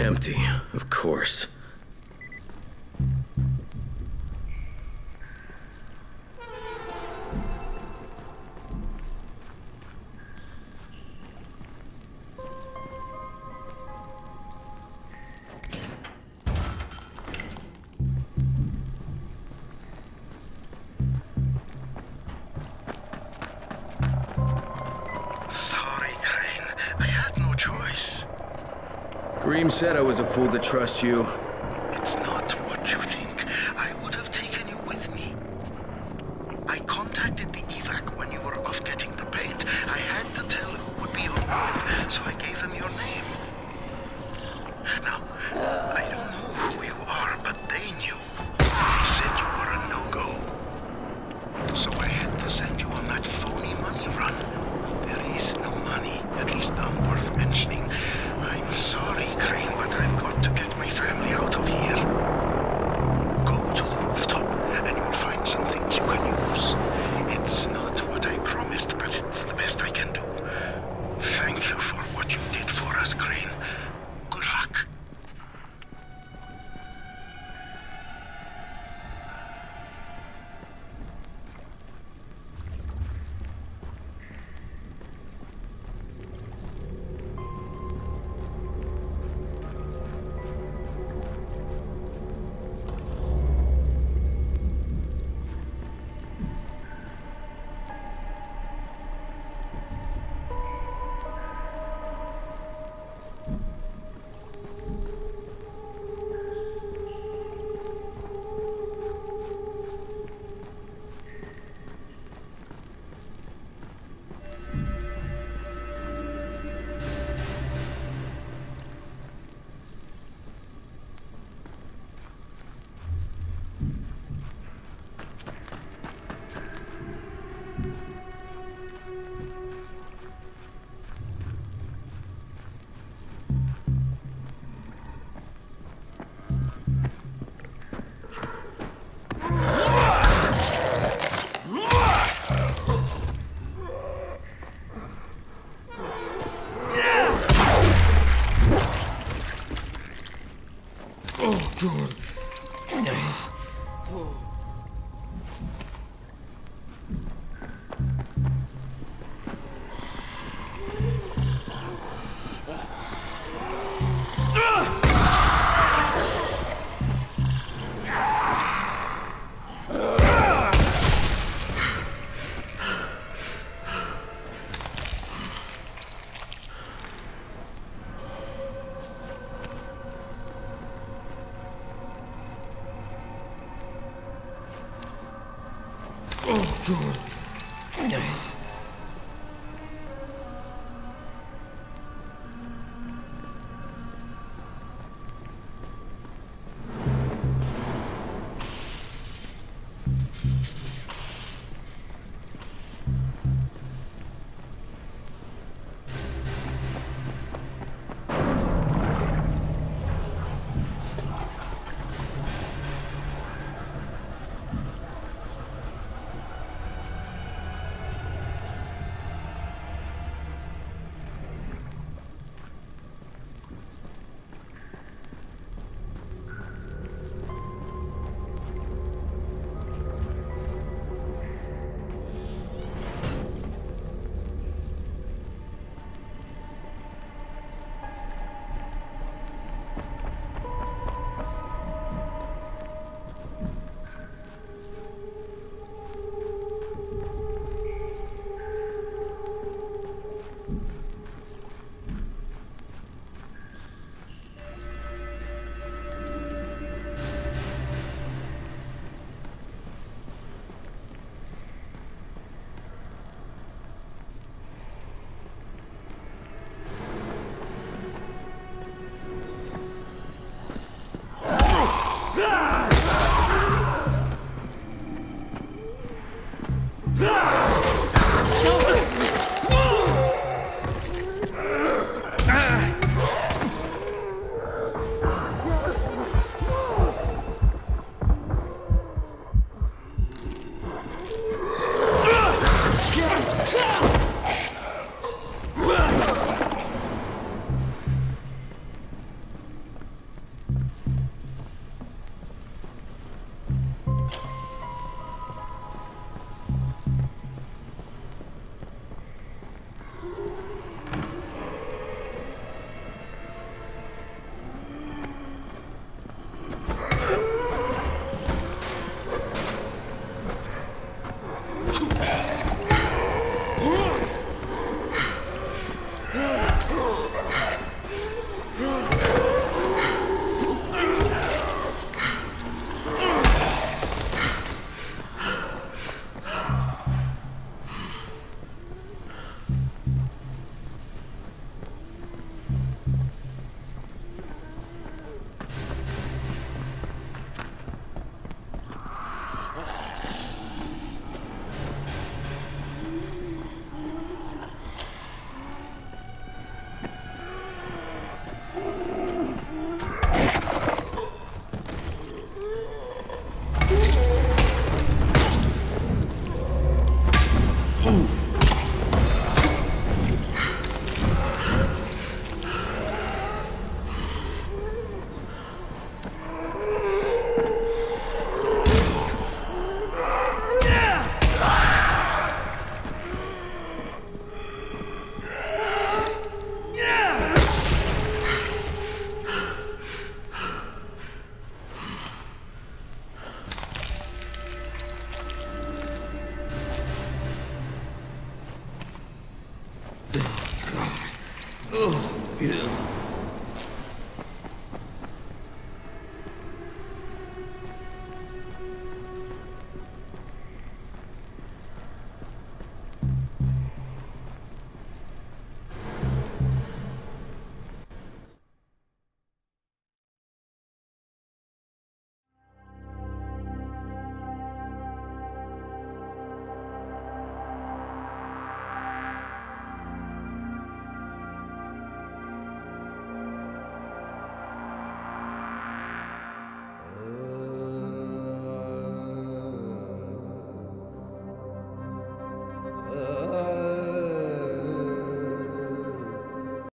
Empty, of course. Kareem said I was a fool to trust you. It's not what you think. I would have taken you with me. I contacted the evac when you were off getting the paint. I had to tell who would be on board, so I gave them your name. Now, I don't know who you are, but they knew. They said you were a no-go. So I had to send you on that phony money run. There is no money, at least none worth mentioning. I'm sorry, Crane, but I've got to get my family out of here. Go to the rooftop, and you'll find some things you can use. It's not what I promised, but it's the best I can do. Thank you for what you did. Good. Yeah.